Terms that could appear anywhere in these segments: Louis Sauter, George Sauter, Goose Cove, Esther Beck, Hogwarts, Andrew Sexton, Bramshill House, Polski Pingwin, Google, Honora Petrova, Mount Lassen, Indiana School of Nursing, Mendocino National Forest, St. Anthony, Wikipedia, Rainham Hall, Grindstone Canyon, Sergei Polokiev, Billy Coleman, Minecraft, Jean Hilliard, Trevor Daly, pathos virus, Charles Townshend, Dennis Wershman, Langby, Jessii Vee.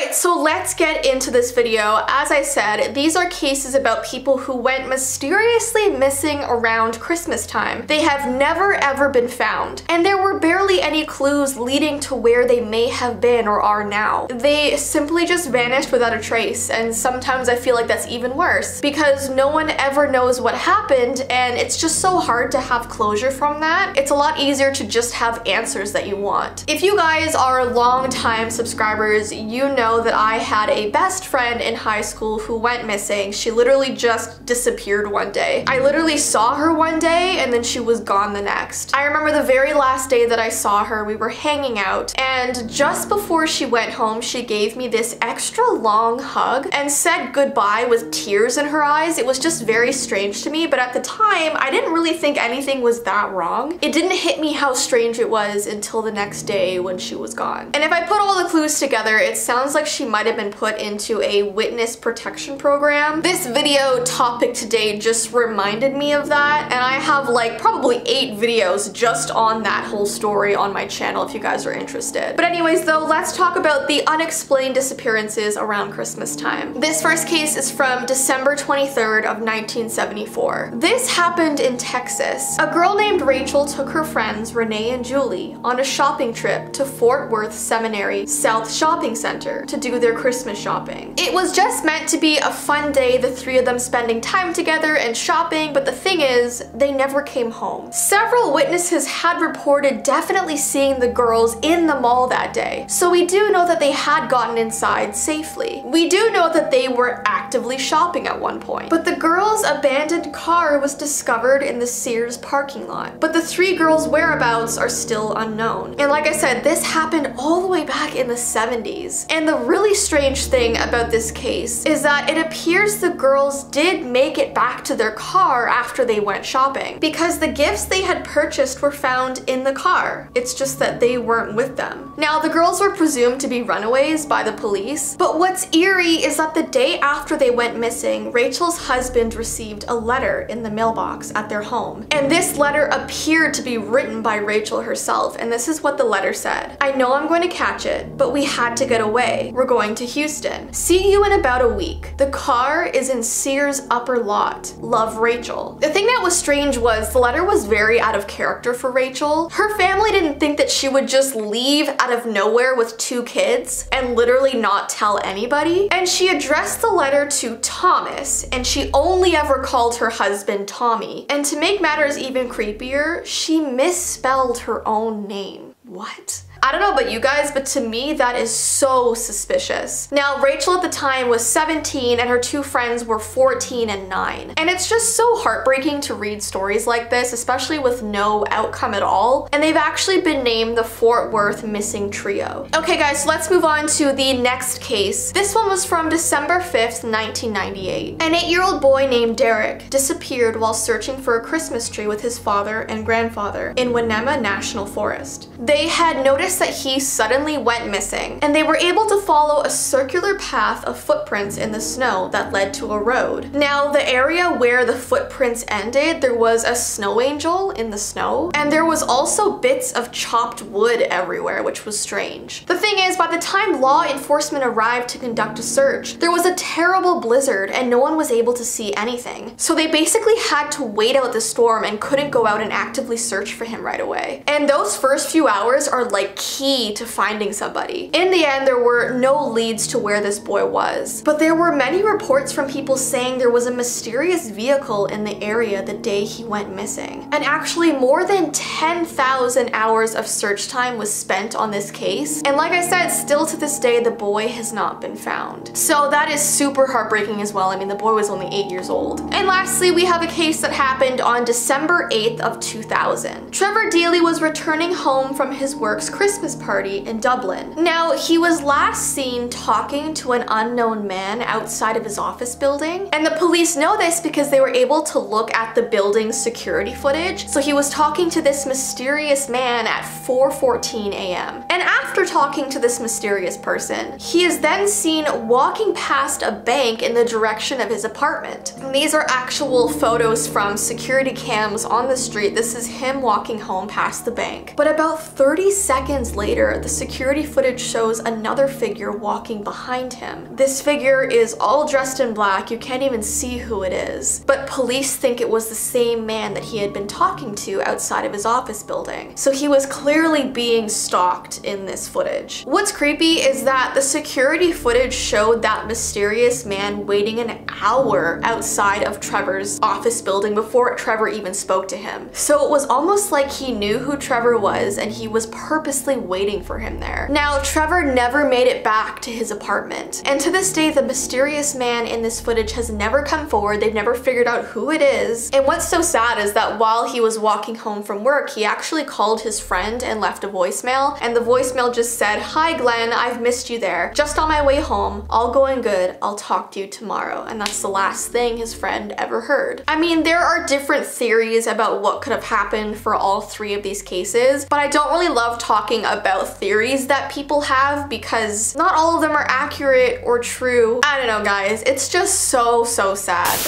Alright, so let's get into this video. As I said, these are cases about people who went mysteriously missing around Christmas time. They have never ever been found, and there were barely any clues leading to where they may have been or are now. They simply just vanished without a trace, and sometimes I feel like that's even worse, because no one ever knows what happened, and it's just so hard to have closure from that. It's a lot easier to just have answers that you want. If you guys are long-time subscribers, you know that I had a best friend in high school who went missing. She literally just disappeared one day. I literally saw her one day and then she was gone the next. I remember the very last day that I saw her, we were hanging out, and just before she went home, she gave me this extra long hug and said goodbye with tears in her eyes. It was just very strange to me, but at the time, I didn't really think anything was that wrong. It didn't hit me how strange it was until the next day when she was gone. And if I put all the clues together, it sounds like she might have been put into a witness protection program. This video topic today just reminded me of that, and I have like probably 8 videos just on that whole story on my channel if you guys are interested. But anyways though, let's talk about the unexplained disappearances around Christmas time. This first case is from December 23rd of 1974. This happened in Texas. A girl named Rachel took her friends Renee and Julie on a shopping trip to Fort Worth Seminary South Shopping Center to do their Christmas shopping. It was just meant to be a fun day, the three of them spending time together and shopping, but the thing is, they never came home. Several witnesses had reported definitely seeing the girls in the mall that day, so we do know that they had gotten inside safely. We do know that they were actively shopping at one point, but the girls' abandoned car was discovered in the Sears parking lot, but the three girls' whereabouts are still unknown. And like I said, this happened all the way back in the 70s, and the really strange thing about this case is that it appears the girls did make it back to their car after they went shopping, because the gifts they had purchased were found in the car. It's just that they weren't with them. Now, the girls were presumed to be runaways by the police, but what's eerie is that the day after they went missing, Rachel's husband received a letter in the mailbox at their home, and this letter appeared to be written by Rachel herself, and this is what the letter said. "I know I'm going to catch it, but we had to get away. We're going to Houston. See you in about a week. The car is in Sears upper lot. Love, Rachel." The thing that was strange was the letter was very out of character for Rachel. Her family didn't think that she would just leave out of nowhere with 2 kids and literally not tell anybody. And she addressed the letter to Thomas, and she only ever called her husband Tommy. And to make matters even creepier, she misspelled her own name. What? I don't know about you guys, but to me that is so suspicious. Now, Rachel at the time was 17 and her 2 friends were 14 and 9. And it's just so heartbreaking to read stories like this, especially with no outcome at all. And they've actually been named the Fort Worth Missing Trio. Okay guys, so let's move on to the next case. This one was from December 5th, 1998. An 8-year-old boy named Derek disappeared while searching for a Christmas tree with his father and grandfather in Winema National Forest. They had noticed that he suddenly went missing, and they were able to follow a circular path of footprints in the snow that led to a road. Now, the area where the footprints ended, there was a snow angel in the snow, and there was also bits of chopped wood everywhere, which was strange. The thing is, by the time law enforcement arrived to conduct a search, there was a terrible blizzard and no one was able to see anything. So they basically had to wait out the storm and couldn't go out and actively search for him right away. And those first few hours are like key to finding somebody. In the end, there were no leads to where this boy was, but there were many reports from people saying there was a mysterious vehicle in the area the day he went missing. And actually, more than 10,000 hours of search time was spent on this case. And like I said, still to this day, the boy has not been found. So that is super heartbreaking as well. I mean, the boy was only 8 years old. And lastly, we have a case that happened on December 8th of 2000. Trevor Daly was returning home from his work's Christmas party in Dublin. Now, he was last seen talking to an unknown man outside of his office building, and the police know this because they were able to look at the building's security footage. So he was talking to this mysterious man at 4:14 a.m. And after talking to this mysterious person, he is then seen walking past a bank in the direction of his apartment. And these are actual photos from security cams on the street. This is him walking home past the bank. But about 30 seconds seconds later, the security footage shows another figure walking behind him. This figure is all dressed in black, you can't even see who it is, but police think it was the same man that he had been talking to outside of his office building. So he was clearly being stalked in this footage. What's creepy is that the security footage showed that mysterious man waiting an hour outside of Trevor's office building before Trevor even spoke to him. So it was almost like he knew who Trevor was and he was purposely waiting for him there. Now, Trevor never made it back to his apartment, and to this day the mysterious man in this footage has never come forward. They've never figured out who it is. And what's so sad is that while he was walking home from work, he actually called his friend and left a voicemail, and the voicemail just said, "Hi Glenn, I've missed you there. Just on my way home. All going good. I'll talk to you tomorrow." And that's the last thing his friend ever heard. I mean, there are different theories about what could have happened for all three of these cases, but I don't really love talking about theories that people have because not all of them are accurate or true. I don't know, guys. It's just so sad.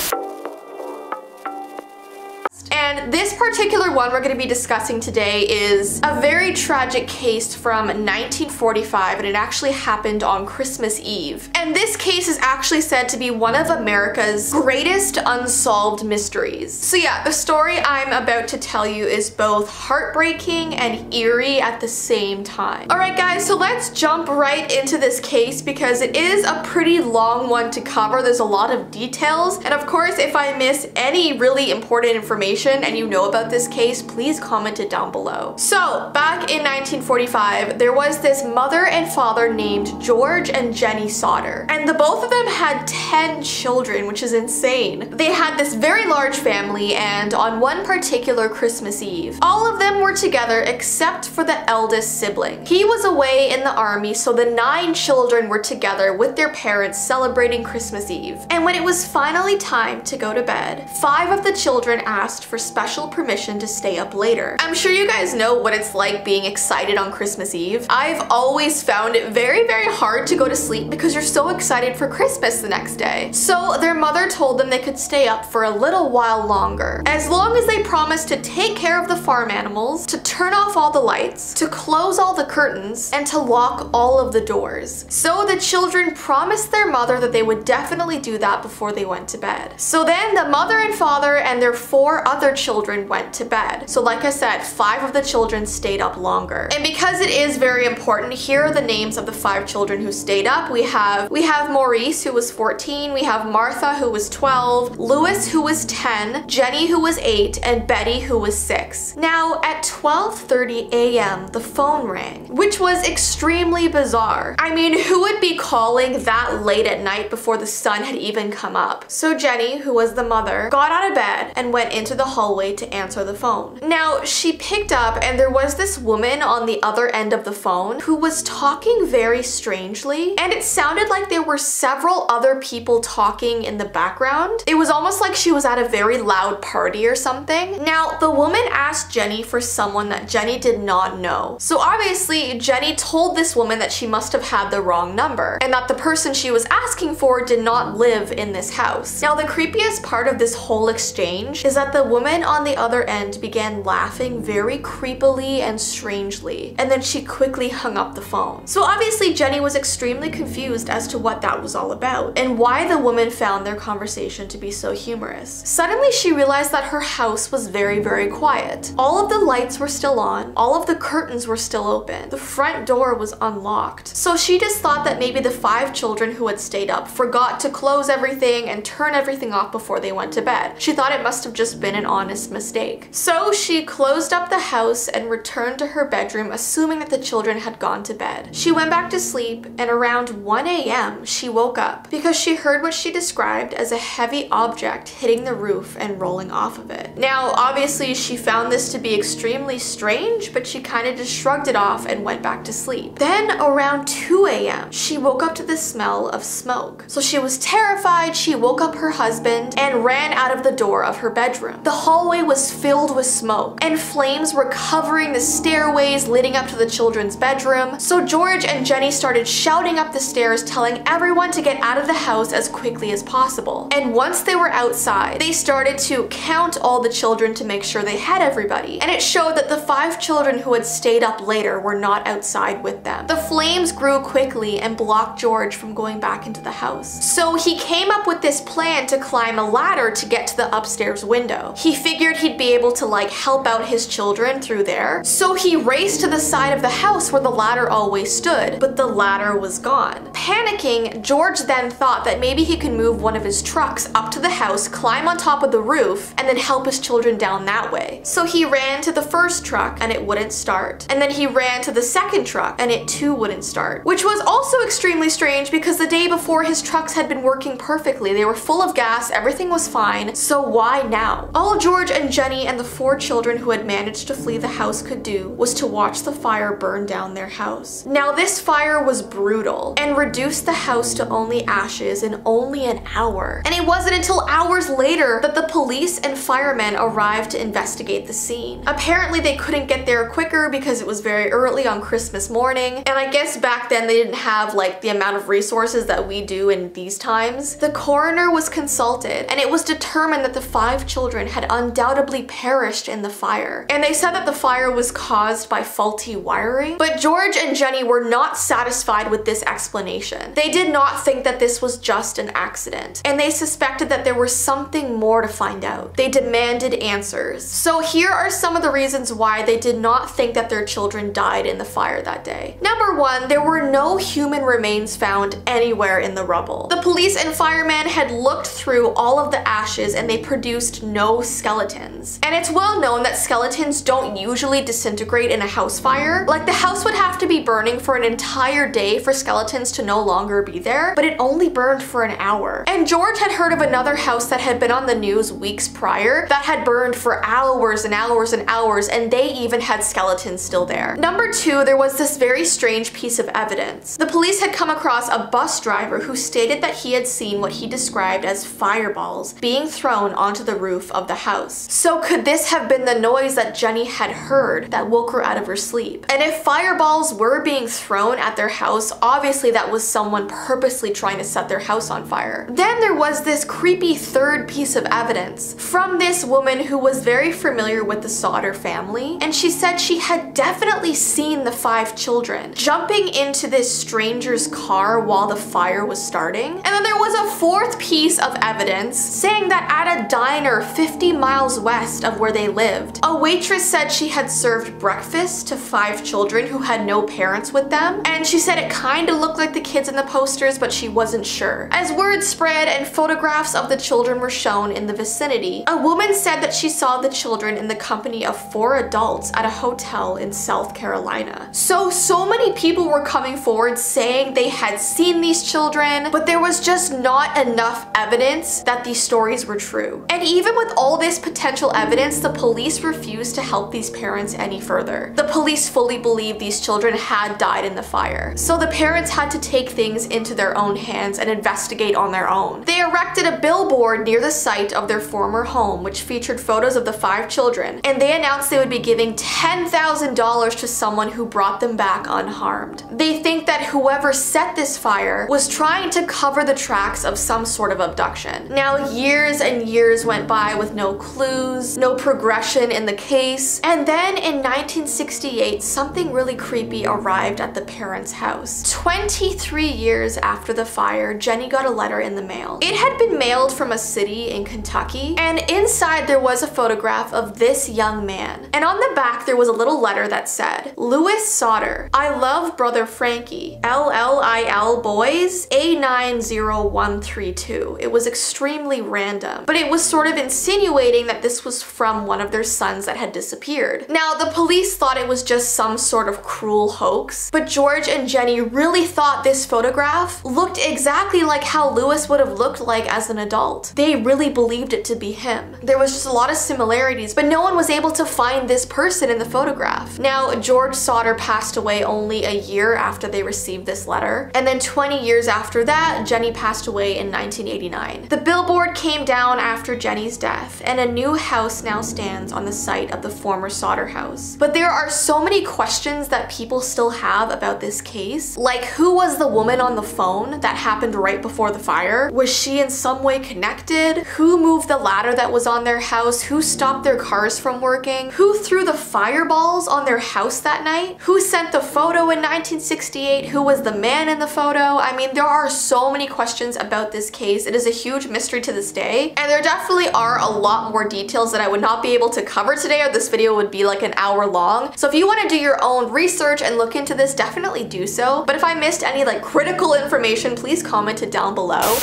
And this particular one we're going to be discussing today is a very tragic case from 1945, and it actually happened on Christmas Eve. And this case is actually said to be one of America's greatest unsolved mysteries. So yeah, the story I'm about to tell you is both heartbreaking and eerie at the same time. Alright guys, so let's jump right into this case because it is a pretty long one to cover. There's a lot of details, and of course if I miss any really important information and you know about this case, please comment it down below. So back in 1945, there was this mother and father named George and Jenny Sauter, and the both of them had 10 children, which is insane. They had this very large family, and on one particular Christmas Eve, all of them were together except for the eldest sibling. He was away in the army, so the 9 children were together with their parents celebrating Christmas Eve. And when it was finally time to go to bed, 5 of the children asked for special permission to stay up later. I'm sure you guys know what it's like being excited on Christmas Eve. I've always found it very hard to go to sleep because you're so excited for Christmas the next day. So their mother told them they could stay up for a little while longer, as long as they promised to take care of the farm animals, to turn off all the lights, to close all the curtains, and to lock all of the doors. So the children promised their mother that they would definitely do that before they went to bed. So then the mother and father and their 4 other children went to bed. So like I said, 5 of the children stayed up longer. And because it is very important, here are the names of the 5 children who stayed up. We have Maurice, who was 14, we have Martha, who was 12, Louis, who was 10, Jenny, who was 8, and Betty, who was 6. Now at 12:30 a.m. the phone rang, which was extremely bizarre. I mean, who would be calling that late at night before the sun had even come up? So Jenny, who was the mother, got out of bed and went into the hallway to answer the phone. Now she picked up, and there was this woman on the other end of the phone who was talking very strangely, and it sounded like there were several other people talking in the background. It was almost like she was at a very loud party or something. Now the woman asked Jenny for someone that Jenny did not know. So obviously Jenny told this woman that she must have had the wrong number and that the person she was asking for did not live in this house. Now the creepiest part of this whole exchange is that the woman on the other end began laughing very creepily and strangely, and then she quickly hung up the phone. So obviously Jenny was extremely confused as to what that was all about and why the woman found their conversation to be so humorous. Suddenly she realized that her house was very quiet. All of the lights were still on, all of the curtains were still open, the front door was unlocked. So she just thought that maybe the 5 children who had stayed up forgot to close everything and turn everything off before they went to bed. She thought it must have just been an honest mistake. So she closed up the house and returned to her bedroom, assuming that the children had gone to bed. She went back to sleep, and around 1 a.m. she woke up because she heard what she described as a heavy object hitting the roof and rolling off of it. Now obviously she found this to be extremely strange, but she kind of just shrugged it off and went back to sleep. Then around 2 a.m. she woke up to the smell of smoke. So she was terrified. She woke up her husband and ran out of the door of her bedroom. The hallway was filled with smoke, and flames were covering the stairways leading up to the children's bedroom, so George and Jenny started shouting up the stairs, telling everyone to get out of the house as quickly as possible. And once they were outside, they started to count all the children to make sure they had everybody, and it showed that the 5 children who had stayed up later were not outside with them. The flames grew quickly and blocked George from going back into the house, so he came up with this plan to climb a ladder to get to the upstairs window. He figured he'd be able to like help out his children through there, so he raced to the side of the house where the ladder always stood, but the ladder was gone. Panicking, George then thought that maybe he could move one of his trucks up to the house, climb on top of the roof, and then help his children down that way. So he ran to the first truck and it wouldn't start, and then he ran to the second truck and it too wouldn't start, which was also extremely strange because the day before his trucks had been working perfectly, they were full of gas, everything was fine, so why now? All George and Jenny and the 4 children who had managed to flee the house could do was to watch the fire burn down their house. Now this fire was brutal and reduced the house to only ashes in only an hour, and it wasn't until hours later that the police and firemen arrived to investigate the scene. Apparently they couldn't get there quicker because it was very early on Christmas morning, and I guess back then they didn't have like the amount of resources that we do in these times. The coroner was consulted and it was determined that the 5 children had undoubtedly perished in the fire, and they said that the fire was caused by faulty wiring, but George and Jenny were not satisfied with this explanation. They did not think that this was just an accident, and they suspected that there was something more to find out. They demanded answers. So here are some of the reasons why they did not think that their children died in the fire that day. Number 1, there were no human remains found anywhere in the rubble. The police and firemen had looked through all of the ashes and they produced no skeletons. And it's well known that skeletons don't usually disintegrate in a house fire. Like, the house would have to be burning for an entire day for skeletons to no longer be there, but it only burned for an hour. And George had heard of another house that had been on the news weeks prior that had burned for hours and hours and hours, and they even had skeletons still there. Number 2, there was this very strange piece of evidence. The police had come across a bus driver who stated that he had seen what he described as fireballs being thrown onto the roof of the house. So could this have been the noise that Jenny had heard that woke her out of her sleep? And if fireballs were being thrown at their house, obviously that was someone purposely trying to set their house on fire. Then there was this creepy third piece of evidence from this woman who was very familiar with the Sauter family, and she said she had definitely seen the 5 children jumping into this stranger's car while the fire was starting. And then there was a fourth piece of evidence saying that at a diner 50 miles west of where they lived, a waitress said she had served breakfast to 5 children who had no parents with them, and she said it kind of looked like the kids in the posters, but she wasn't sure. As word spread and photographs of the children were shown in the vicinity, a woman said that she saw the children in the company of 4 adults at a hotel in South Carolina. So many people were coming forward saying they had seen these children, but there was just not enough evidence that these stories were true. And even with all this potential evidence, the police refused to help these parents any further. The police fully believed these children had died in the fire, so the parents had to take things into their own hands and investigate on their own. They erected a billboard near the site of their former home, which featured photos of the 5 children, and they announced they would be giving $10,000 to someone who brought them back unharmed. They think that whoever set this fire was trying to cover the tracks of some sort of abduction. Now, years and years went by with no clues, no progression in the case, and then in 1968, something really creepy arrived at the parents' house. 23 years after the fire, Jenny got a letter in the mail. It had been mailed from a city in Kentucky, and inside there was a photograph of this young man. And on the back, there was a little letter that said, "Louis Sauter, I love brother Frankie, LLIL boys, A90132. It was extremely random, but it was sort of insinuating that this was from one of their sons that had disappeared. Now, the police thought it was just some sort of cruel hoax, but George and Jenny really thought this photograph looked exactly like how Louis would have looked like as an adult. They really believed it to be him. There was just a lot of similarities, but no one was able to find this person in the photograph. Now, George Sauter passed away only a year after they received this letter, and then 20 years after that, Jenny passed away in 1989. The billboard came down after Jenny's death, and a new house now stands on the site of the former Sauter House. But there are so many questions that people still have about this case, like who was the woman on the phone that happened right before the fire? Was she in some way connected? Who moved the ladder that was on their house? Who stopped their cars from working? Who threw the fireballs on their house that night? Who sent the photo in 1968? Who was the man in the photo? I mean, there are so many questions about this case. It is a huge mystery to this day, and there definitely are a lot more details that I would not be able to cover today, or this video would be like an hour long. So if you want to do your own research and look into this, definitely do so. But if I missed any like critical information, please comment it down below.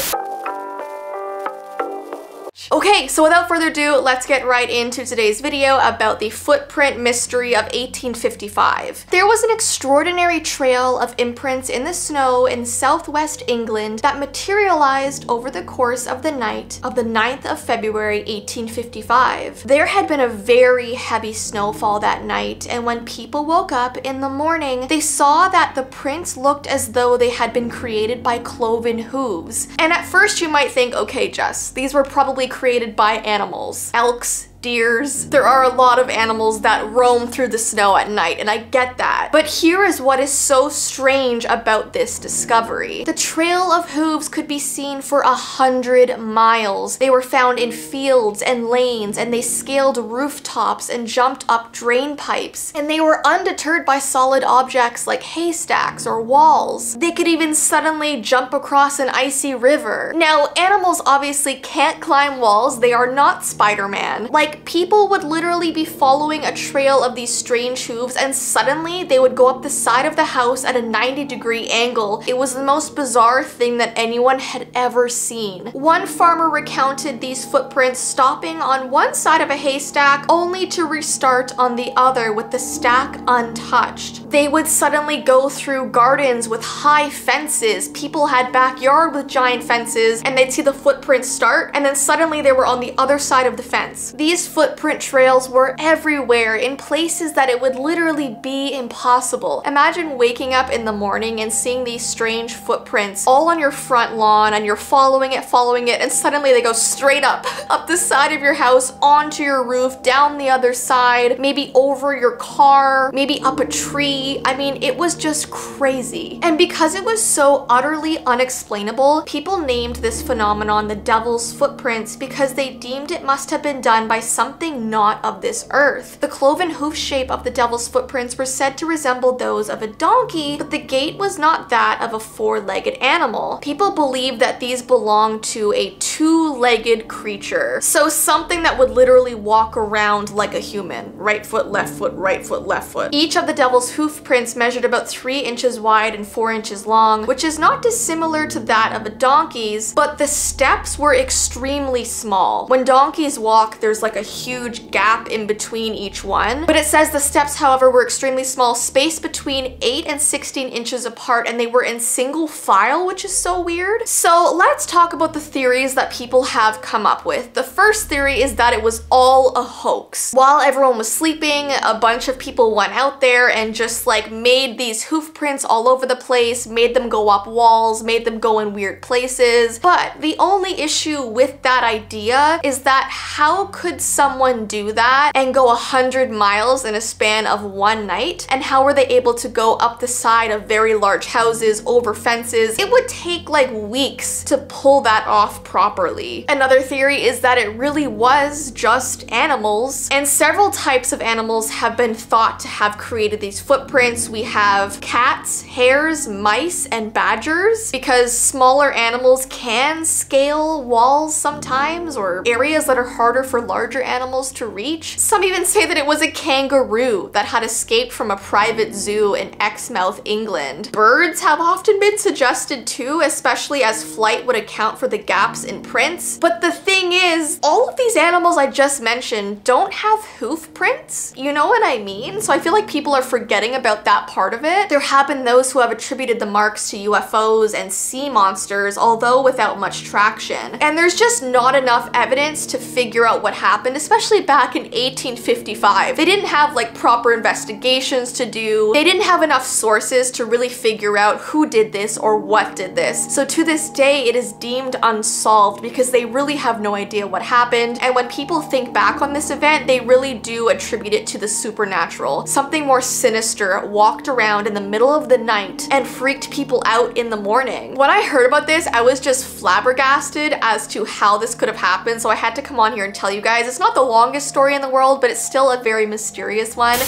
Okay, so without further ado, let's get right into today's video about the footprint mystery of 1855. There was an extraordinary trail of imprints in the snow in southwest England that materialized over the course of the night of the 9th of February 1855. There had been a very heavy snowfall that night, and when people woke up in the morning, they saw that the prints looked as though they had been created by cloven hooves. And at first you might think, okay Jess, these were probably created by animals. Elks, deers. There are a lot of animals that roam through the snow at night, and I get that. But here is what is so strange about this discovery. The trail of hooves could be seen for 100 miles. They were found in fields and lanes, and they scaled rooftops and jumped up drain pipes, and they were undeterred by solid objects like haystacks or walls. They could even suddenly jump across an icy river. Now, animals obviously can't climb walls. They are not Spider-Man. Like, people would literally be following a trail of these strange hooves, and suddenly they would go up the side of the house at a 90-degree angle. It was the most bizarre thing that anyone had ever seen. One farmer recounted these footprints stopping on one side of a haystack only to restart on the other with the stack untouched. They would suddenly go through gardens with high fences. People had backyard with giant fences, and they'd see the footprints start, and then suddenly they were on the other side of the fence. These footprint trails were everywhere, in places that it would literally be impossible. Imagine waking up in the morning and seeing these strange footprints all on your front lawn, and you're following it, and suddenly they go straight up the side of your house, onto your roof, down the other side, maybe over your car, maybe up a tree. I mean, it was just crazy. And because it was so utterly unexplainable, people named this phenomenon the Devil's Footprints, because they deemed it must have been done by something not of this earth. The cloven hoof shape of the Devil's Footprints were said to resemble those of a donkey, but the gait was not that of a four-legged animal. People believed that these belonged to a two-legged creature, so something that would literally walk around like a human. Right foot, left foot, right foot, left foot. Each of the Devil's Hoof prints measured about 3 inches wide and 4 inches long, which is not dissimilar to that of a donkey's, but the steps were extremely small. When donkeys walk, there's like a huge gap in between each one. But it says the steps, however, were extremely small, spaced between 8 and 16 inches apart, and they were in single file, which is so weird. So let's talk about the theories that people have come up with. The first theory is that it was all a hoax. While everyone was sleeping, a bunch of people went out there and just like made these hoof prints all over the place, made them go up walls, made them go in weird places. But the only issue with that idea is that how could someone do that and go 100 miles in a span of one night? And how were they able to go up the side of very large houses, over fences? It would take like weeks to pull that off properly. Another theory is that it really was just animals, and several types of animals have been thought to have created these footprints. We have cats, hares, mice, and badgers, because smaller animals can scale walls sometimes, or areas that are harder for larger animals to reach. Some even say that it was a kangaroo that had escaped from a private zoo in Exmouth, England. Birds have often been suggested too, especially as flight would account for the gaps in prints. But the thing is, all of these animals I just mentioned don't have hoof prints. You know what I mean? So I feel like people are forgetting about that part of it. There have been those who have attributed the marks to UFOs and sea monsters, although without much traction. And there's just not enough evidence to figure out what happened happened, especially back in 1855. They didn't have like proper investigations to do. They didn't have enough sources to really figure out who did this or what did this. So to this day, it is deemed unsolved because they really have no idea what happened. And when people think back on this event, they really do attribute it to the supernatural. Something more sinister walked around in the middle of the night and freaked people out in the morning. When I heard about this, I was just flabbergasted as to how this could have happened, so I had to come on here and tell you guys. It's not the longest story in the world, but it's still a very mysterious one.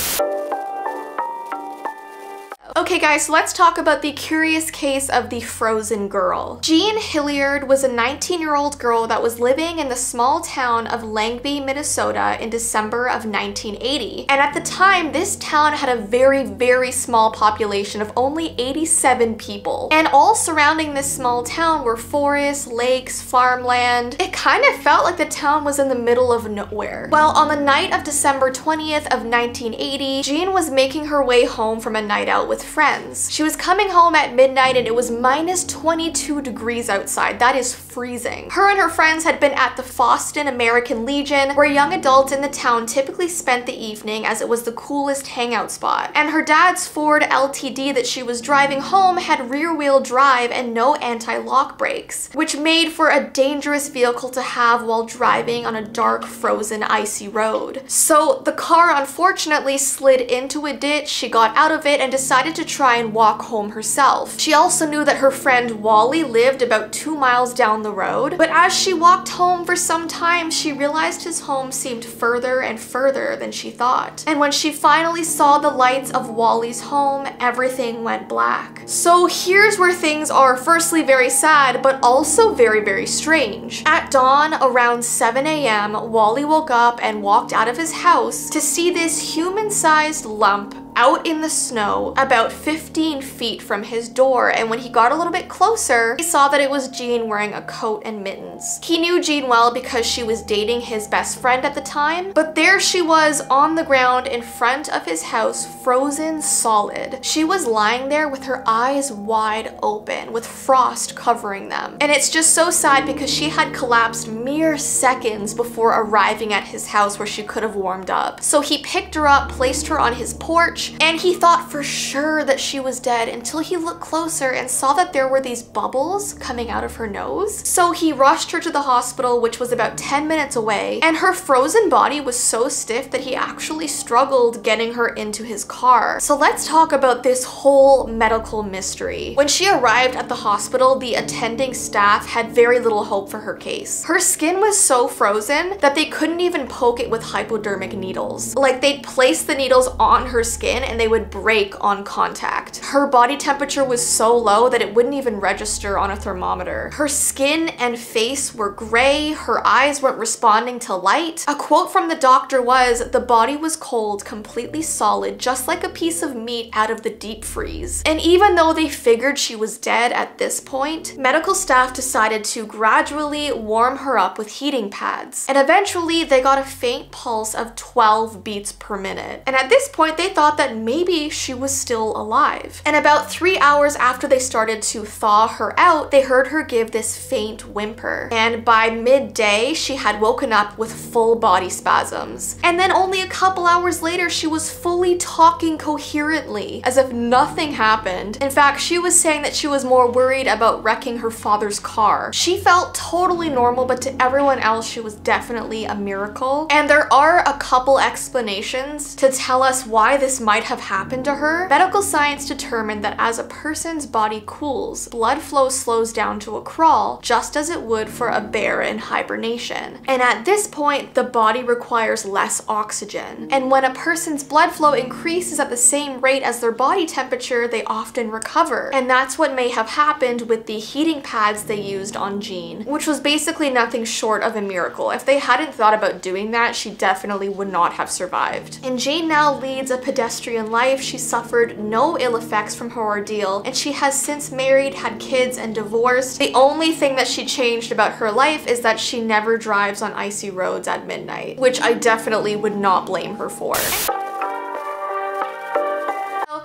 Okay guys, so let's talk about the curious case of the frozen girl. Jean Hilliard was a 19-year-old girl that was living in the small town of Langby, Minnesota in December of 1980. And at the time, this town had a very, very small population of only 87 people. And all surrounding this small town were forests, lakes, farmland. It kind of felt like the town was in the middle of nowhere. Well, on the night of December 20th of 1980, Jean was making her way home from a night out with friends. She was coming home at midnight and it was minus 22 degrees outside. That is freezing. Her and her friends had been at the Foston American Legion, where young adults in the town typically spent the evening as it was the coolest hangout spot. And her dad's Ford LTD that she was driving home had rear-wheel drive and no anti-lock brakes, which made for a dangerous vehicle to have while driving on a dark, frozen, icy road. So the car unfortunately slid into a ditch. She got out of it and decided to try and walk home herself. She also knew that her friend Wally lived about 2 miles down the road, but as she walked home for some time, she realized his home seemed further and further than she thought. And when she finally saw the lights of Wally's home, everything went black. So here's where things are firstly very sad, but also very, very strange. At dawn, around 7 a.m., Wally woke up and walked out of his house to see this human-sized lump out in the snow about 15 feet from his door, and when he got a little bit closer, he saw that it was Jean wearing a coat and mittens. He knew Jean well because she was dating his best friend at the time, but there she was on the ground in front of his house, frozen solid. She was lying there with her eyes wide open, with frost covering them. And it's just so sad because she had collapsed mere seconds before arriving at his house where she could have warmed up. So he picked her up, placed her on his porch, and he thought for sure that she was dead until he looked closer and saw that there were these bubbles coming out of her nose. So he rushed her to the hospital, which was about 10 minutes away, and her frozen body was so stiff that he actually struggled getting her into his car. So let's talk about this whole medical mystery. When she arrived at the hospital, the attending staff had very little hope for her case. Her skin was so frozen that they couldn't even poke it with hypodermic needles. Like, they'd place the needles on her skin and they would break on contact. Her body temperature was so low that it wouldn't even register on a thermometer. Her skin and face were gray, her eyes weren't responding to light. A quote from the doctor was, "The body was cold, completely solid, just like a piece of meat out of the deep freeze." And even though they figured she was dead at this point, medical staff decided to gradually warm her up with heating pads. And eventually they got a faint pulse of 12 beats per minute. And at this point they thought that maybe she was still alive. And about 3 hours after they started to thaw her out, they heard her give this faint whimper. And by midday, she had woken up with full body spasms. And then only a couple hours later, she was fully talking coherently, as if nothing happened. In fact, she was saying that she was more worried about wrecking her father's car. She felt totally normal, but to everyone else, she was definitely a miracle. And there are a couple explanations to tell us why this might have happened to her. Medical science determined that as a person's body cools, blood flow slows down to a crawl, just as it would for a bear in hibernation. And at this point, the body requires less oxygen. And when a person's blood flow increases at the same rate as their body temperature, they often recover. And that's what may have happened with the heating pads they used on Jean, which was basically nothing short of a miracle. If they hadn't thought about doing that, she definitely would not have survived. And Jean now leads a pedestrian life. She suffered no ill effects from her ordeal, and she has since married, had kids, and divorced. The only thing that she changed about her life is that she never drives on icy roads at midnight, which I definitely would not blame her for.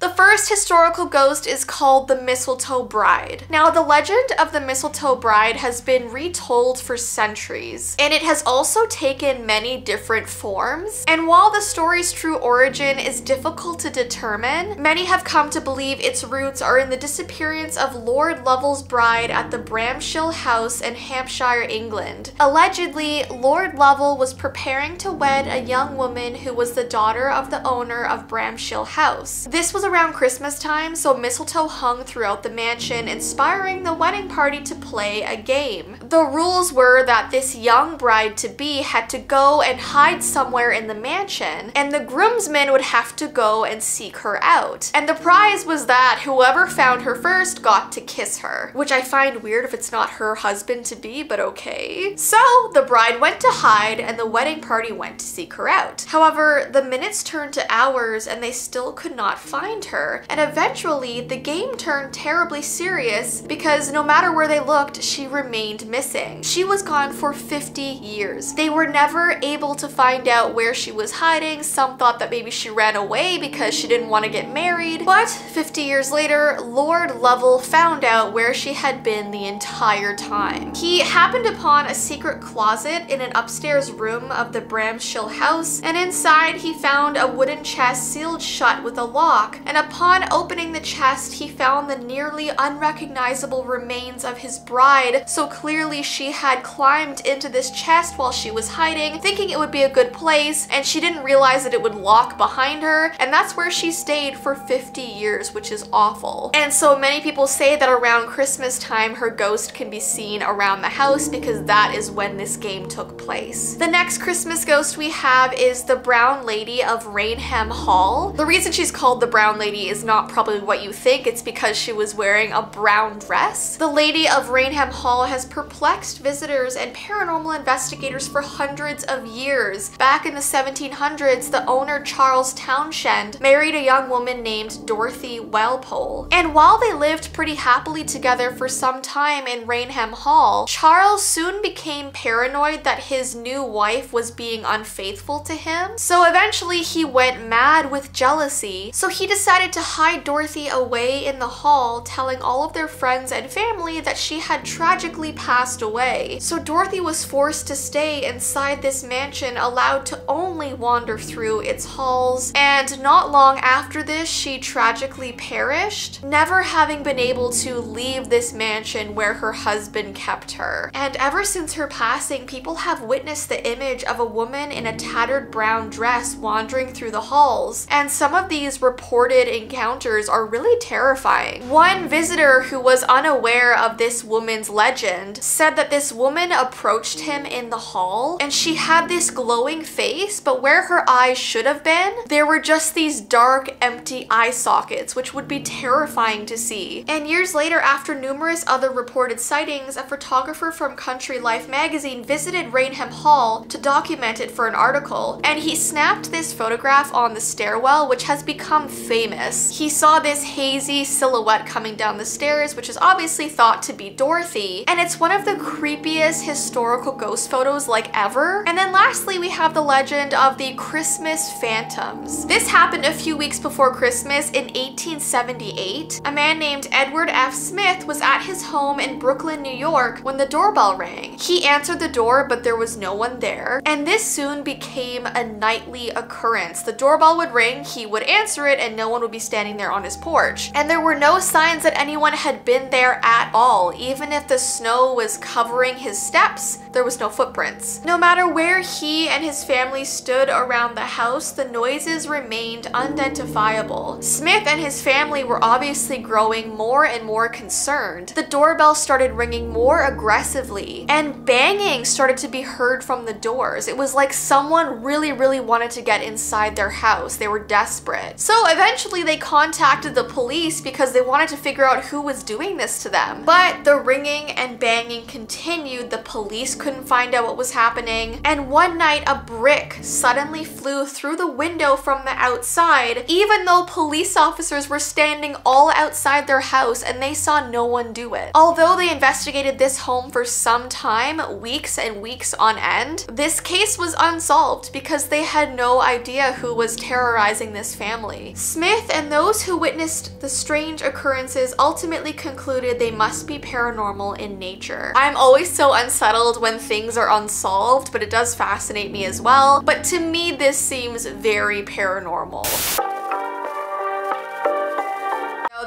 The first first historical ghost is called the Mistletoe Bride. Now, the legend of the Mistletoe Bride has been retold for centuries, and it has also taken many different forms. And while the story's true origin is difficult to determine, many have come to believe its roots are in the disappearance of Lord Lovell's bride at the Bramshill House in Hampshire, England. Allegedly, Lord Lovell was preparing to wed a young woman who was the daughter of the owner of Bramshill House. This was around Christmas time, so mistletoe hung throughout the mansion, inspiring the wedding party to play a game. The rules were that this young bride-to-be had to go and hide somewhere in the mansion, and the groomsmen would have to go and seek her out. And the prize was that whoever found her first got to kiss her, which I find weird if it's not her husband-to-be, but okay. So the bride went to hide, and the wedding party went to seek her out. However, the minutes turned to hours, and they still could not find her, and eventually the game turned terribly serious because no matter where they looked, she remained missing. She was gone for 50 years. They were never able to find out where she was hiding. Some thought that maybe she ran away because she didn't want to get married, but 50 years later, Lord Lovell found out where she had been the entire time. He happened upon a secret closet in an upstairs room of the Bramshill House, and inside he found a wooden chest sealed shut with a lock, and upon opening the chest, he found the nearly unrecognizable remains of his bride, so clearly she had climbed into this chest while she was hiding, thinking it would be a good place, and she didn't realize that it would lock behind her, and that's where she stayed for 50 years, which is awful. And so many people say that around Christmas time, her ghost can be seen around the house because that is when this game took place. The next Christmas ghost we have is the Brown Lady of Rainham Hall. The reason she's called the Brown Lady is not probably what you think. It's because she was wearing a brown dress. The Lady of Rainham Hall has perplexed visitors and paranormal investigators for hundreds of years. Back in the 1700s, the owner Charles Townshend married a young woman named Dorothy Welpole. And while they lived pretty happily together for some time in Rainham Hall, Charles soon became paranoid that his new wife was being unfaithful to him. So eventually he went mad with jealousy, so he decided to hide Dorothy away in the hall, telling all of their friends and family that she had tragically passed away. So Dorothy was forced to stay inside this mansion, allowed to only wander through its halls, and not long after this, she tragically perished, never having been able to leave this mansion where her husband kept her. And ever since her passing, people have witnessed the image of a woman in a tattered brown dress wandering through the halls, and some of these reported encounters are really terrifying. One visitor who was unaware of this woman's legend said that this woman approached him in the hall, and she had this glowing face, but where her eyes should have been, there were just these dark, empty eye sockets, which would be terrifying to see. And years later, after numerous other reported sightings, a photographer from Country Life magazine visited Rainham Hall to document it for an article, and he snapped this photograph on the stairwell, which has become famous. He saw this hazy silhouette coming down the stairs, which is obviously thought to be Dorothy, and it's one of the creepiest historical ghost photos like ever. And then lastly, we have the legend of the Christmas Phantoms. This happened a few weeks before Christmas in 1878. A man named Edward F. Smith was at his home in Brooklyn, New York when the doorbell rang. He answered the door, but there was no one there, and this soon became a nightly occurrence. The doorbell would ring, he would answer it, and no one would be standing there on his porch. And there were no signs that anyone had been there at all. Even if the snow was covering his steps, there was no footprints. No matter where he and his family stood around the house, the noises remained unidentifiable. Smith and his family were obviously growing more and more concerned. The doorbell started ringing more aggressively, and banging started to be heard from the doors. It was like someone really wanted to get inside their house. They were desperate. So eventually they contacted the police because they wanted to figure out who was doing this to them. But the ringing and banging continued. The police couldn't find out what was happening. And one night, a brick suddenly flew through the window from the outside, even though police officers were standing all outside their house and they saw no one do it. Although they investigated this home for some time, weeks and weeks on end, this case was unsolved because they had no idea who was terrorizing this family. Smith and those who witnessed the strange occurrences ultimately concluded they must be paranormal in nature. I'm always so unsettled when things are unsolved, but it does fascinate me as well. But to me, this seems very paranormal.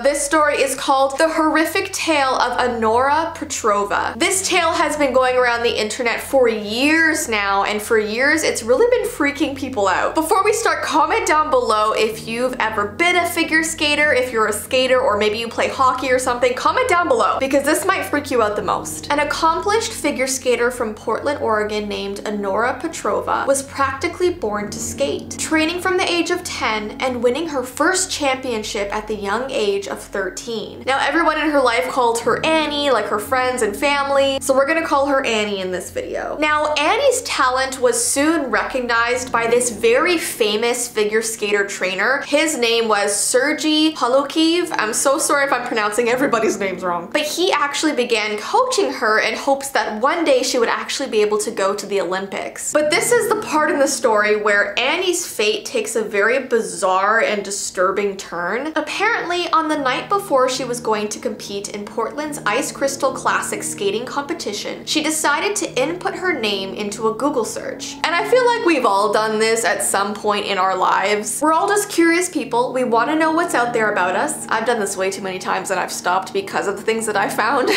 This story is called The Horrific Tale of Honora Petrova. This tale has been going around the internet for years now, and for years it's really been freaking people out. Before we start, comment down below if you've ever been a figure skater, if you're a skater, or maybe you play hockey or something. Comment down below because this might freak you out the most. An accomplished figure skater from Portland, Oregon named Honora Petrova was practically born to skate, training from the age of 10 and winning her first championship at the young age of 13. Now, everyone in her life called her Annie, like her friends and family, so we're gonna call her Annie in this video. Now, Annie's talent was soon recognized by this very famous figure skater trainer. His name was Sergei Polokiev. I'm so sorry if I'm pronouncing everybody's names wrong, but he actually began coaching her in hopes that one day she would actually be able to go to the Olympics. But this is the part in the story where Annie's fate takes a very bizarre and disturbing turn. Apparently, on the night before she was going to compete in Portland's Ice Crystal Classic skating competition, she decided to input her name into a Google search. And I feel like we've all done this at some point in our lives. We're all just curious people. We want to know what's out there about us. I've done this way too many times and I've stopped because of the things that I found.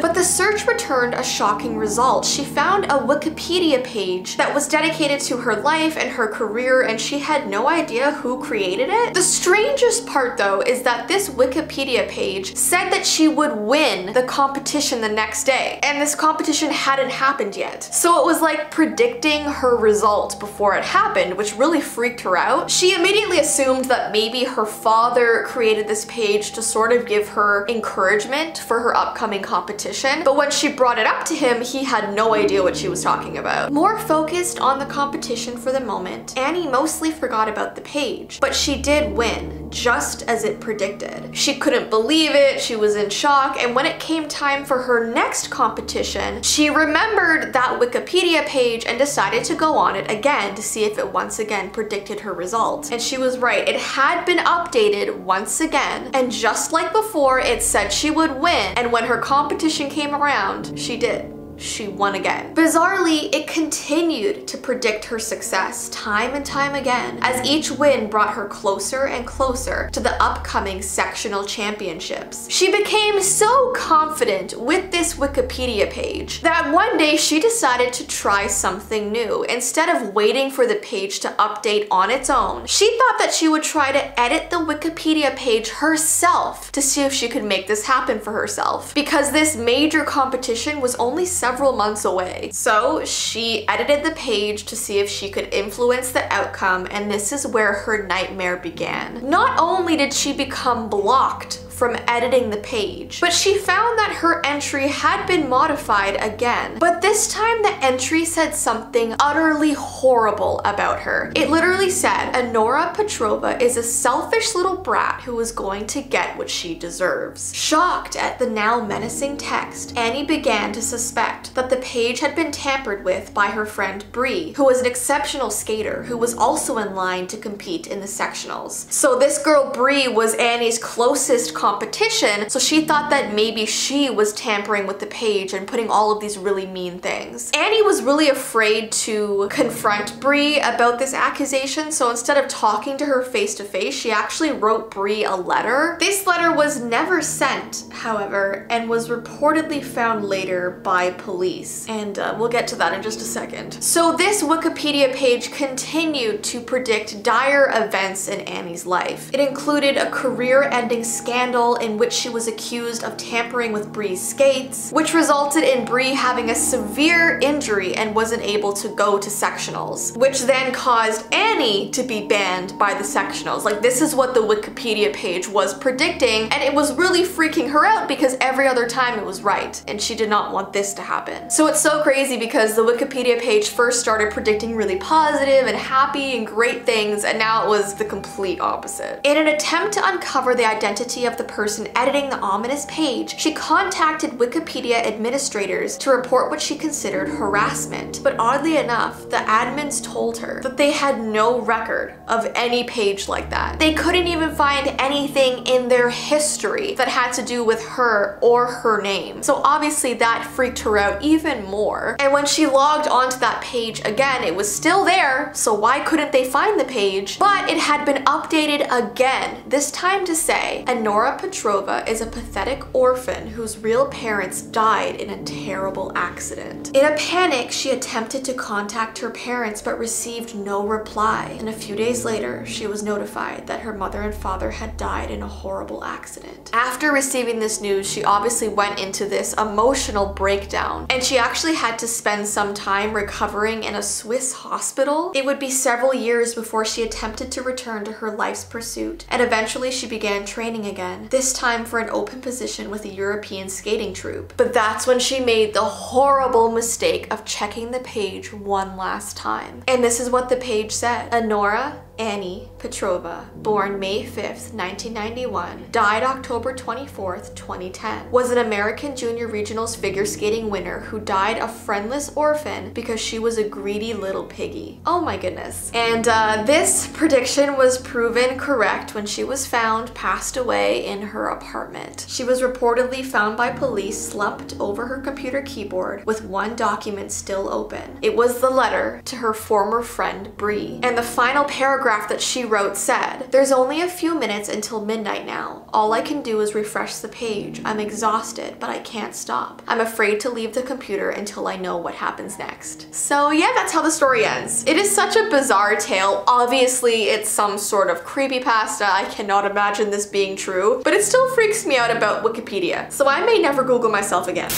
But the search returned a shocking result. She found a Wikipedia page that was dedicated to her life and her career, and she had no idea who created it. The strangest part, though, is that this Wikipedia page said that she would win the competition the next day, and this competition hadn't happened yet. So it was like predicting her result before it happened, which really freaked her out. She immediately assumed that maybe her father created this page to sort of give her encouragement for her upcoming competition, but when she brought it up to him, he had no idea what she was talking about. More focused on the competition for the moment, Annie mostly forgot about the page, but she did win, just as it predicted. She couldn't believe it, she was in shock, and when it came time for her next competition, she remembered that Wikipedia page and decided to go on it again to see if it once again predicted her result. And she was right, it had been updated once again, and just like before, it said she would win, and when her competition came around, she did. She won again. Bizarrely, it continued to predict her success time and time again, as each win brought her closer and closer to the upcoming sectional championships. She became so confident with this Wikipedia page that one day she decided to try something new. Instead of waiting for the page to update on its own, she thought that she would try to edit the Wikipedia page herself to see if she could make this happen for herself, because this major competition was only several months away. So she edited the page to see if she could influence the outcome, and this is where her nightmare began. Not only did she become blocked from editing the page, but she found that her entry had been modified again. But this time the entry said something utterly horrible about her. It literally said, "Honora Petrova is a selfish little brat who is going to get what she deserves." Shocked at the now menacing text, Annie began to suspect that the page had been tampered with by her friend Bree, who was an exceptional skater who was also in line to compete in the sectionals. So this girl Bree was Annie's closest competition, so she thought that maybe she was tampering with the page and putting all of these really mean things. Annie was really afraid to confront Bree about this accusation, so instead of talking to her face to face, she actually wrote Bree a letter. This letter was never sent, however, and was reportedly found later by police, and we'll get to that in just a second. So this Wikipedia page continued to predict dire events in Annie's life. It included a career-ending scandal in which she was accused of tampering with Bree's skates, which resulted in Bree having a severe injury and wasn't able to go to sectionals, which then caused Annie to be banned by the sectionals. Like, this is what the Wikipedia page was predicting, and it was really freaking her out because every other time it was right, and she did not want this to happen. So it's so crazy because the Wikipedia page first started predicting really positive and happy and great things, and now it was the complete opposite. In an attempt to uncover the identity of the the person editing the ominous page, she contacted Wikipedia administrators to report what she considered harassment. But oddly enough, the admins told her that they had no record of any page like that. They couldn't even find anything in their history that had to do with her or her name. So obviously that freaked her out even more. And when she logged onto that page again, it was still there, so why couldn't they find the page? But it had been updated again, this time to say, Anora Petrova is a pathetic orphan whose real parents died in a terrible accident. In a panic, she attempted to contact her parents but received no reply. And a few days later, she was notified that her mother and father had died in a horrible accident. After receiving this news, she obviously went into this emotional breakdown, and she actually had to spend some time recovering in a Swiss hospital. It would be several years before she attempted to return to her life's pursuit, and eventually she began training again, this time for an open position with a European skating troupe. But that's when she made the horrible mistake of checking the page one last time. And this is what the page said. Anora Annie Petrova, born May 5th, 1991, died October 24th, 2010, was an American Junior Regionals figure skating winner who died a friendless orphan because she was a greedy little piggy. Oh my goodness. And this prediction was proven correct when she was found passed away in her apartment. She was reportedly found by police slumped over her computer keyboard with one document still open. It was the letter to her former friend Bree. And the final paragraph that she wrote said, "There's only a few minutes until midnight now. All I can do is refresh the page. I'm exhausted, but I can't stop. I'm afraid to leave the computer until I know what happens next." So yeah, that's how the story ends. It is such a bizarre tale. Obviously, it's some sort of creepypasta. I cannot imagine this being true, but it still freaks me out about Wikipedia. So I may never Google myself again.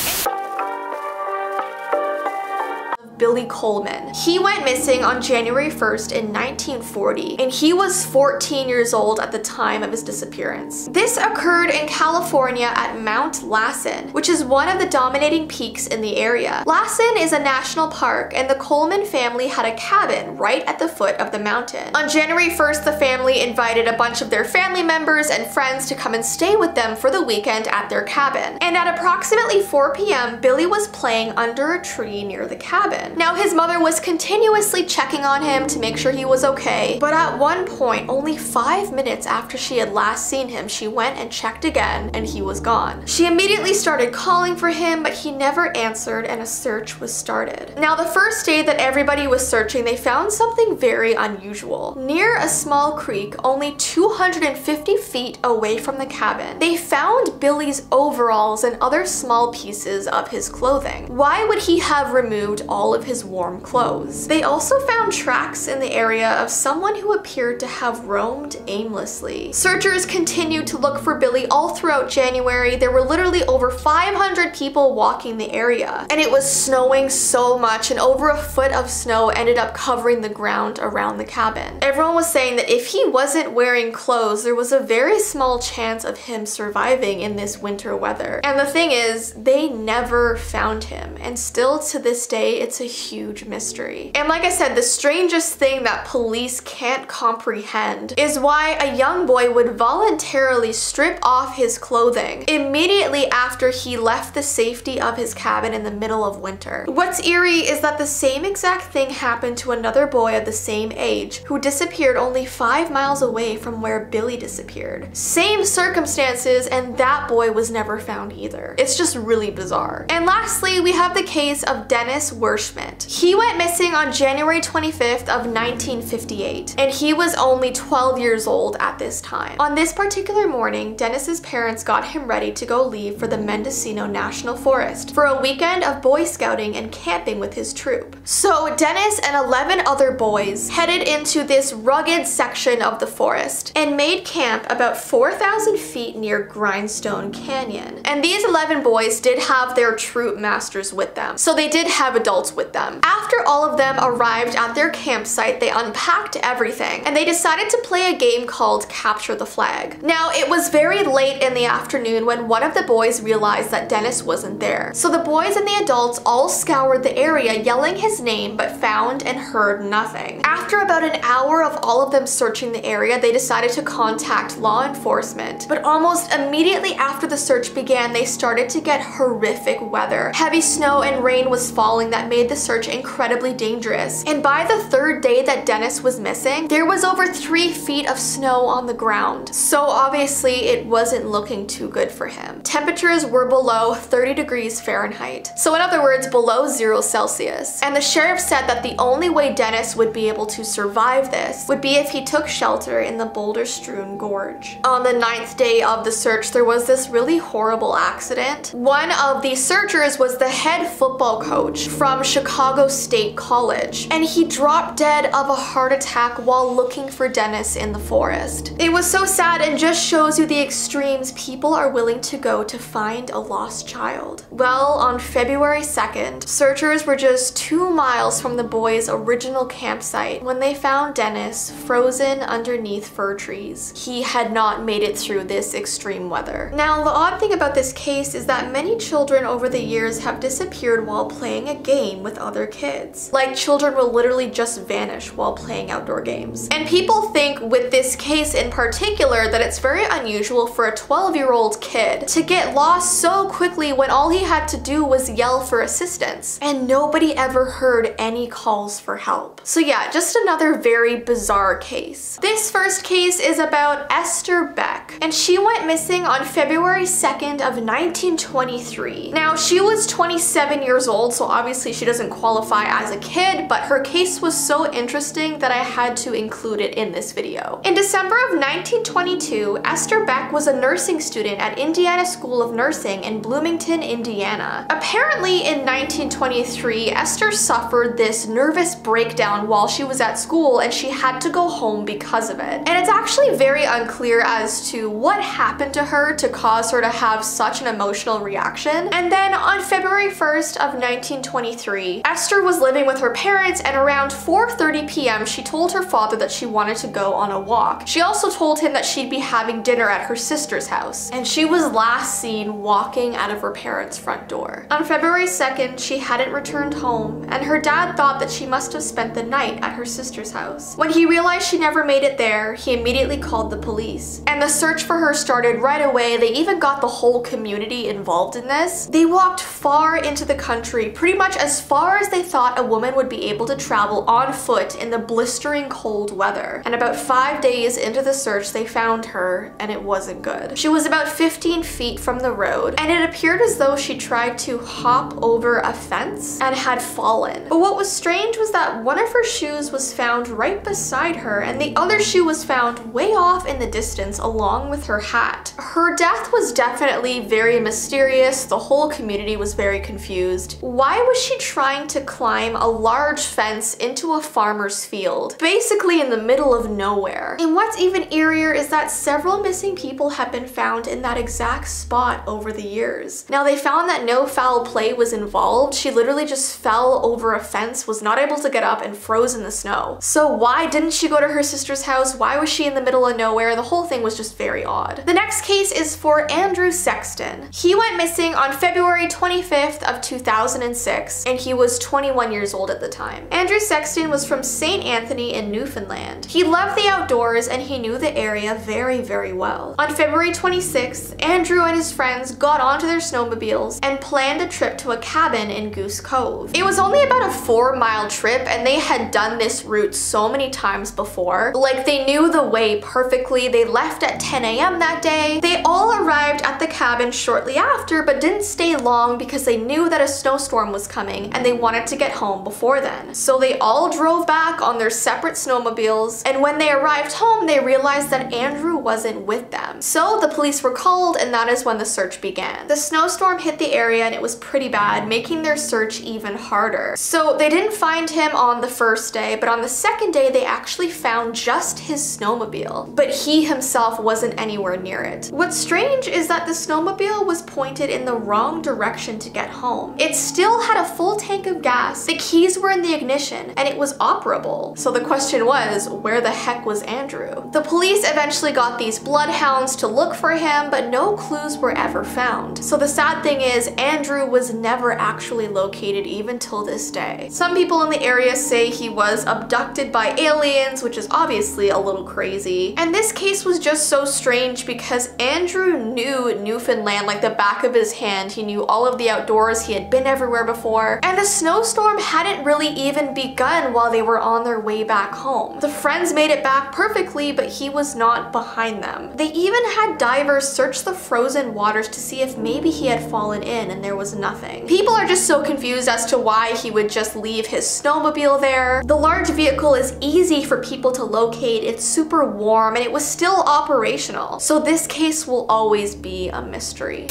Billy Coleman. He went missing on January 1st in 1940, and he was 14 years old at the time of his disappearance. This occurred in California at Mount Lassen, which is one of the dominating peaks in the area. Lassen is a national park, and the Coleman family had a cabin right at the foot of the mountain. On January 1st, the family invited a bunch of their family members and friends to come and stay with them for the weekend at their cabin. And at approximately 4 p.m., Billy was playing under a tree near the cabin. Now, his mother was continuously checking on him to make sure he was okay, but at one point, only 5 minutes after she had last seen him, she went and checked again, and he was gone. She immediately started calling for him, but he never answered, and a search was started. Now, the first day that everybody was searching, they found something very unusual. Near a small creek, only 250 feet away from the cabin, they found Billy's overalls and other small pieces of his clothing. Why would he have removed all of his warm clothes? They also found tracks in the area of someone who appeared to have roamed aimlessly. Searchers continued to look for Billy all throughout January. There were literally over 500 people walking the area, and it was snowing so much, and over a foot of snow ended up covering the ground around the cabin. Everyone was saying that if he wasn't wearing clothes, there was a very small chance of him surviving in this winter weather. And the thing is, they never found him, and still to this day, it's a huge mystery. And like I said, the strangest thing that police can't comprehend is why a young boy would voluntarily strip off his clothing immediately after he left the safety of his cabin in the middle of winter. What's eerie is that the same exact thing happened to another boy of the same age who disappeared only 5 miles away from where Billy disappeared. Same circumstances, and that boy was never found either. It's just really bizarre. And lastly, we have the case of Dennis Wershman. He went missing on January 25th of 1958, and he was only 12 years old at this time. On this particular morning, Dennis's parents got him ready to go leave for the Mendocino National Forest for a weekend of Boy Scouting and camping with his troop. So Dennis and 11 other boys headed into this rugged section of the forest and made camp about 4,000 feet near Grindstone Canyon. And these 11 boys did have their troop masters with them, so they did have adults with with them. After all of them arrived at their campsite, they unpacked everything and they decided to play a game called Capture the Flag. Now, it was very late in the afternoon when one of the boys realized that Dennis wasn't there. So the boys and the adults all scoured the area yelling his name but found and heard nothing. After about an hour of all of them searching the area, they decided to contact law enforcement. But almost immediately after the search began, they started to get horrific weather. Heavy snow and rain was falling that made the search incredibly dangerous. And by the third day that Dennis was missing, there was over 3 feet of snow on the ground. So obviously it wasn't looking too good for him. Temperatures were below 30 degrees Fahrenheit. So in other words, below 0°C. And the sheriff said that the only way Dennis would be able to survive this would be if he took shelter in the boulder-strewn gorge. On the 9th day of the search, there was this really horrible accident. One of the searchers was the head football coach from Chicago State College, and he dropped dead of a heart attack while looking for Dennis in the forest. It was so sad and just shows you the extremes people are willing to go to find a lost child. Well, on February 2nd, searchers were just 2 miles from the boys' original campsite when they found Dennis frozen underneath fir trees. He had not made it through this extreme weather. Now, the odd thing about this case is that many children over the years have disappeared while playing a game with other kids. Like, children will literally just vanish while playing outdoor games. And people think with this case in particular that it's very unusual for a 12-year-old kid to get lost so quickly when all he had to do was yell for assistance, and nobody ever heard any calls for help. So yeah, just another very bizarre case. This first case is about Esther Beck, and she went missing on February 2nd of 1923. Now, she was 27 years old, so obviously she doesn't qualify as a kid, but her case was so interesting that I had to include it in this video. In December of 1922, Esther Beck was a nursing student at Indiana School of Nursing in Bloomington, Indiana. Apparently in 1923, Esther suffered this nervous breakdown while she was at school and she had to go home because of it. And it's actually very unclear as to what happened to her to cause her to have such an emotional reaction. And then on February 1st of 1923, Esther was living with her parents and around 4:30 p.m. she told her father that she wanted to go on a walk. She also told him that she'd be having dinner at her sister's house. And she was last seen walking out of her parents' front door. On February 2nd, she hadn't returned home, and her dad thought that she must have spent the night at her sister's house. When he realized she never made it there, he immediately called the police. And the search for her started right away. They even got the whole community involved in this. They walked far into the country, pretty much as far as they thought a woman would be able to travel on foot in the blistering cold weather. And about 5 days into the search, they found her, and it wasn't good. She was about 15 feet from the road, and it appeared as though she tried to hop over a fence and had fallen. But what was strange was that one of her shoes was found right beside her and the other shoe was found way off in the distance along with her hat. Her death was definitely very mysterious. The whole community was very confused. Why was she trying to climb a large fence into a farmer's field, basically in the middle of nowhere? And what's even eerier is that several missing people have been found in that exact spot over the years. Now, they found that no foul play was involved. She literally just fell over a fence, was not able to get up, and froze in the snow. So why didn't she go to her sister's house? Why was she in the middle of nowhere? The whole thing was just very odd. The next case is for Andrew Sexton. He went missing on February 25th of 2006, and he was 21 years old at the time. Andrew Sexton was from St. Anthony in Newfoundland. He loved the outdoors and he knew the area very, very well. On February 26th, Andrew and his friends got onto their snowmobiles and planned a trip to a cabin in Goose Cove. It was only about a 4-mile trip and they had done this route so many times before. Like, they knew the way perfectly. They left at 10 a.m. that day. They all arrived at the cabin shortly after but didn't stay long because they knew that a snowstorm was coming and they wanted to get home before then. So they all drove back on their separate snowmobiles, and when they arrived home they realized that Andrew wasn't with them. So the police were called and that is when the search began. The snowstorm hit the area and it was pretty bad, making their search even harder. So they didn't find him on the first day, but on the second day they actually found just his snowmobile, but he himself wasn't anywhere near it. What's strange is that the snowmobile was pointed in the wrong direction to get home. It still had a full tank tank of gas, the keys were in the ignition, and it was operable. So the question was, where the heck was Andrew? The police eventually got these bloodhounds to look for him, but no clues were ever found. So the sad thing is, Andrew was never actually located even till this day. Some people in the area say he was abducted by aliens, which is obviously a little crazy. And this case was just so strange because Andrew knew Newfoundland like the back of his hand. He knew all of the outdoors, he had been everywhere before, and the snowstorm hadn't really even begun while they were on their way back home. The friends made it back perfectly, but he was not behind them. They even had divers search the frozen waters to see if maybe he had fallen in, and there was nothing. People are just so confused as to why he would just leave his snowmobile there. The large vehicle is easy for people to locate, it's super warm, and it was still operational. So this case will always be a mystery.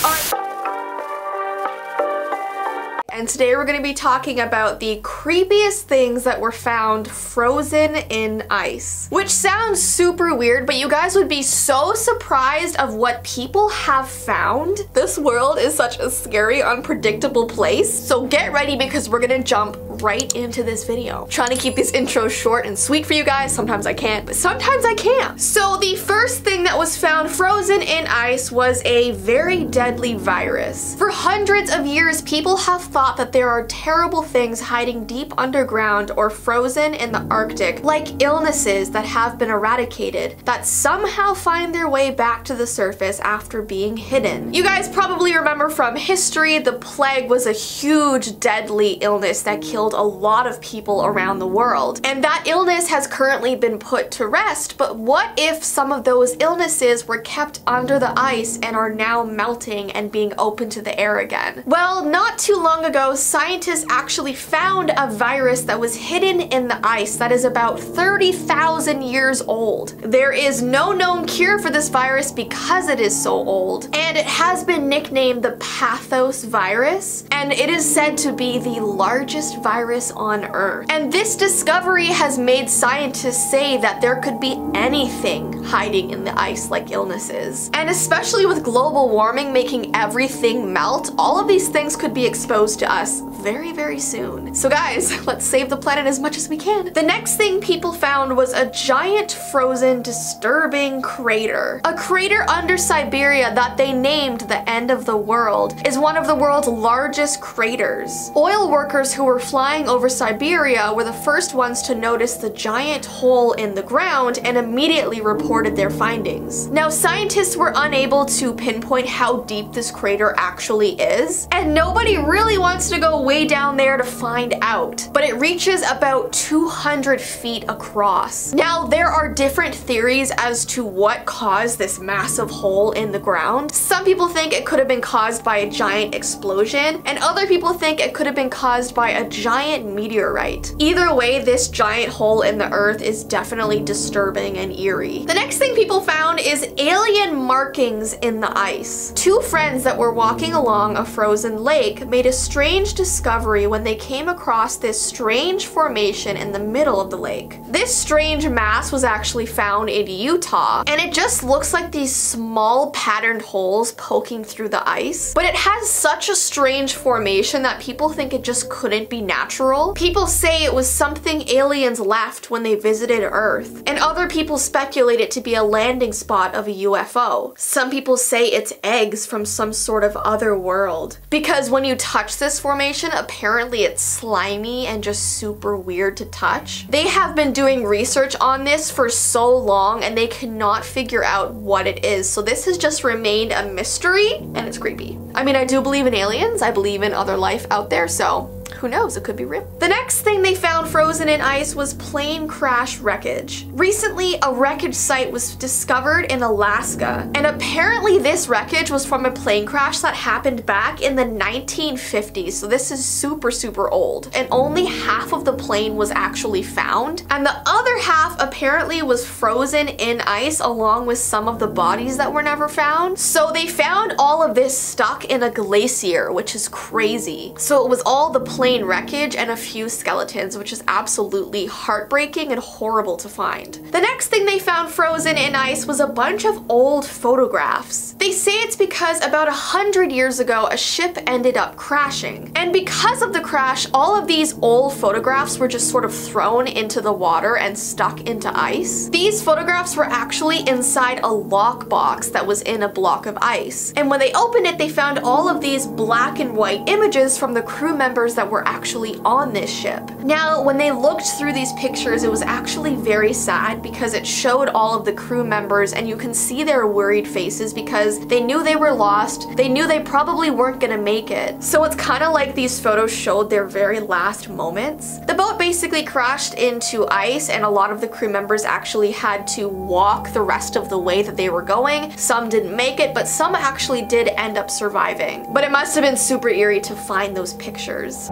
And today we're going to be talking about the creepiest things that were found frozen in ice. Which sounds super weird, but you guys would be so surprised of what people have found. This world is such a scary, unpredictable place. So get ready because we're going to jump right into this video. I'm trying to keep these intros short and sweet for you guys. Sometimes I can't, but sometimes I can. So the first thing that was found frozen in ice was a very deadly virus. For hundreds of years, people have thought that there are terrible things hiding deep underground or frozen in the Arctic, like illnesses that have been eradicated that somehow find their way back to the surface after being hidden. You guys probably remember from history, the plague was a huge deadly illness that killed a lot of people around the world. And that illness has currently been put to rest, but what if some of those illnesses were kept under the ice and are now melting and being open to the air again? Well, not too long ago, scientists actually found a virus that was hidden in the ice that is about 30,000 years old. There is no known cure for this virus because it is so old, and it has been nicknamed the pathos virus, and it is said to be the largest virus on Earth. And this discovery has made scientists say that there could be anything hiding in the ice like illnesses. And especially with global warming making everything melt, all of these things could be exposed to us very, very soon. So guys, let's save the planet as much as we can. The next thing people found was a giant frozen disturbing crater. A crater under Siberia that they named the end of the world is one of the world's largest craters. Oil workers who were flying over Siberia were the first ones to notice the giant hole in the ground and immediately reported their findings. Now, scientists were unable to pinpoint how deep this crater actually is, and nobody really wants to go way down there to find out, but it reaches about 200 feet across. Now, there are different theories as to what caused this massive hole in the ground. Some people think it could have been caused by a giant explosion, and other people think it could have been caused by a giant meteorite. Either way, this giant hole in the earth is definitely disturbing and eerie. The next thing people found is alien markings in the ice. Two friends that were walking along a frozen lake made a strange discovery when they came across this strange formation in the middle of the lake. This strange mass was actually found in Utah, and it just looks like these small patterned holes poking through the ice, but it has such a strange formation that people think it just couldn't be natural. People say it was something aliens left when they visited Earth, and other people speculate it to be a landing spot of a UFO. Some people say it's eggs from some sort of other world, because when you touch this formation, apparently it's slimy and just super weird to touch. They have been doing research on this for so long and they cannot figure out what it is. So this has just remained a mystery and it's creepy. I mean, I do believe in aliens. I believe in other life out there, so who knows, it could be real. The next thing they found frozen in ice was plane crash wreckage. Recently, a wreckage site was discovered in Alaska, and apparently this wreckage was from a plane crash that happened back in the 1950s, so this is super, super old. And only half of the plane was actually found, and the other half apparently was frozen in ice along with some of the bodies that were never found. So they found all of this stuck in a glacier, which is crazy. So it was all the plane main wreckage and a few skeletons, which is absolutely heartbreaking and horrible to find. The next thing they found frozen in ice was a bunch of old photographs. They say it's because about 100 years ago, a ship ended up crashing. And because of the crash, all of these old photographs were just sort of thrown into the water and stuck into ice. These photographs were actually inside a lockbox that was in a block of ice. And when they opened it, they found all of these black and white images from the crew members that were actually on this ship. Now, when they looked through these pictures, it was actually very sad because it showed all of the crew members and you can see their worried faces because they knew they were lost. They knew they probably weren't gonna make it. So it's kind of like these photos showed their very last moments. The boat basically crashed into ice and a lot of the crew members actually had to walk the rest of the way that they were going. Some didn't make it, but some actually did end up surviving. But it must have been super eerie to find those pictures.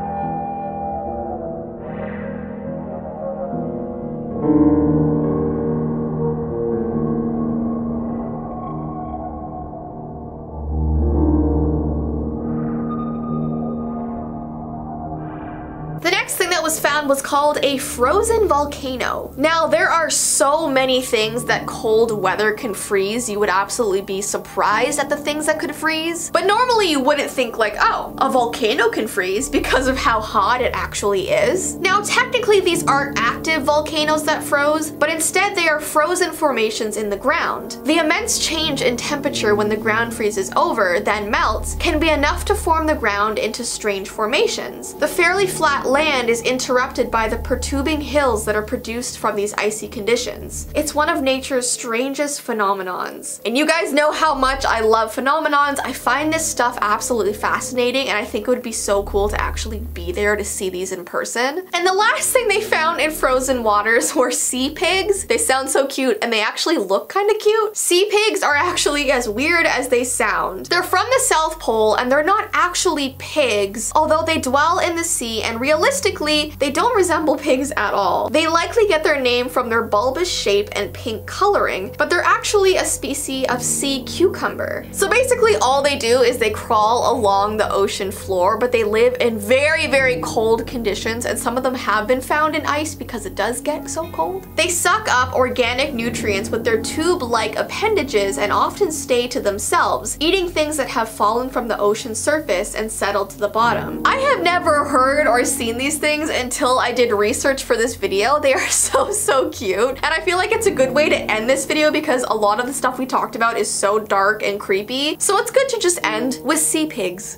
Found was called a frozen volcano. Now, there are so many things that cold weather can freeze. You would absolutely be surprised at the things that could freeze. But normally you wouldn't think like, oh, a volcano can freeze because of how hot it actually is. Now, technically these aren't active volcanoes that froze, but instead they are frozen formations in the ground. The immense change in temperature when the ground freezes over, then melts, can be enough to form the ground into strange formations. The fairly flat land is interrupted by the perturbing hills that are produced from these icy conditions. It's one of nature's strangest phenomenons. And you guys know how much I love phenomenons. I find this stuff absolutely fascinating and I think it would be so cool to actually be there to see these in person. And the last thing they found in frozen waters were sea pigs. They sound so cute and they actually look kind of cute. Sea pigs are actually as weird as they sound. They're from the South Pole and they're not actually pigs, although they dwell in the sea and realistically they don't resemble pigs at all. They likely get their name from their bulbous shape and pink coloring, but they're actually a species of sea cucumber. So basically all they do is they crawl along the ocean floor, but they live in very, very cold conditions, and some of them have been found in ice because it does get so cold. They suck up organic nutrients with their tube-like appendages and often stay to themselves, eating things that have fallen from the ocean surface and settled to the bottom. I have never heard or seen these things until I did research for this video. They are so cute. And I feel like it's a good way to end this video because a lot of the stuff we talked about is so dark and creepy. So it's good to just end with sea pigs.